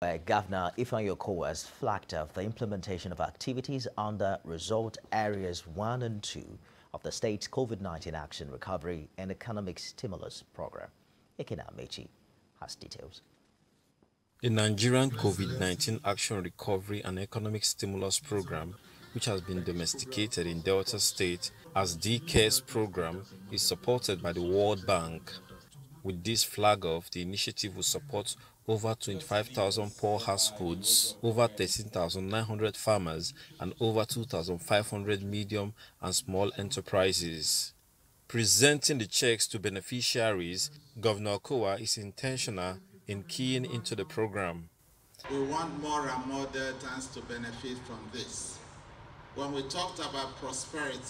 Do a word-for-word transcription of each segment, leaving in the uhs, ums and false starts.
Where Governor Ifeanyi Okowa has flagged off the implementation of activities under Resort Areas one and two of the state's COVID nineteen Action Recovery and Economic Stimulus Program. Ikenna Amechi has details. The Nigerian COVID nineteen Action Recovery and Economic Stimulus Program, which has been domesticated in Delta State as D CARES program, is supported by the World Bank. With this flag off, the initiative will support over twenty-five thousand poor households, over thirteen thousand nine hundred farmers, and over two thousand five hundred medium and small enterprises. Presenting the checks to beneficiaries, Governor Okowa is intentional in keying into the program. We want more and more Deltans to benefit from this. When we talked about prosperity,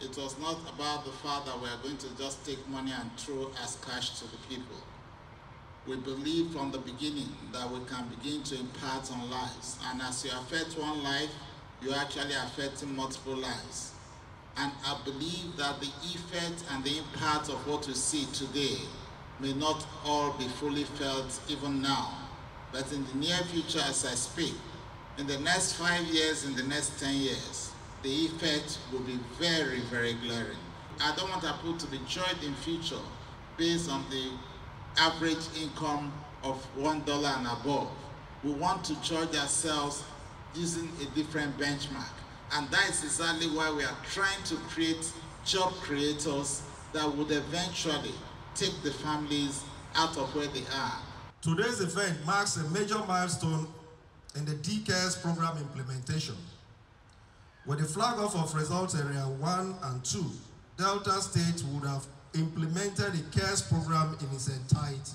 it was not about the fact that we are going to just take money and throw as cash to the people. We believe from the beginning that we can begin to impact on lives. And as you affect one life, you're actually affecting multiple lives. And I believe that the effect and the impact of what we see today may not all be fully felt even now. But in the near future, as I speak, in the next five years, in the next ten years, the effect will be very, very glaring. I don't want our people to be judged in future based on the average income of one dollar and above. We want to judge ourselves using a different benchmark. And that is exactly why we are trying to create job creators that would eventually take the families out of where they are. Today's event marks a major milestone in the D CARES program implementation. With the flag off of Result Area one and two, Delta State would have implemented the CARES program in its entirety.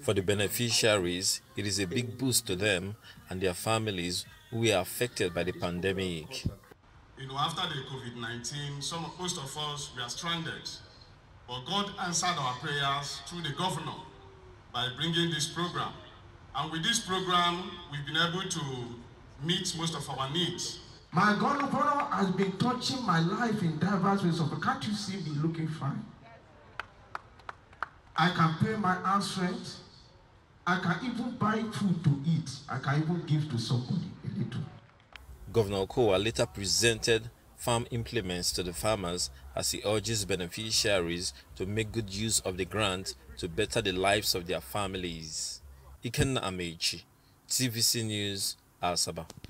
For the beneficiaries, it is a big boost to them and their families who were affected by the pandemic. You know, after the COVID nineteen, some, most of us were stranded. But God answered our prayers through the governor by bringing this program. And with this program, we've been able to meet most of our needs. My governor has been touching my life in diverse ways. Can't you see me looking fine? I can pay my house rent. I can even buy food to eat. I can even give to somebody a little. Governor Okowa later presented farm implements to the farmers as he urges beneficiaries to make good use of the grant to better the lives of their families. Ikenna Amechi, T V C News, Asaba.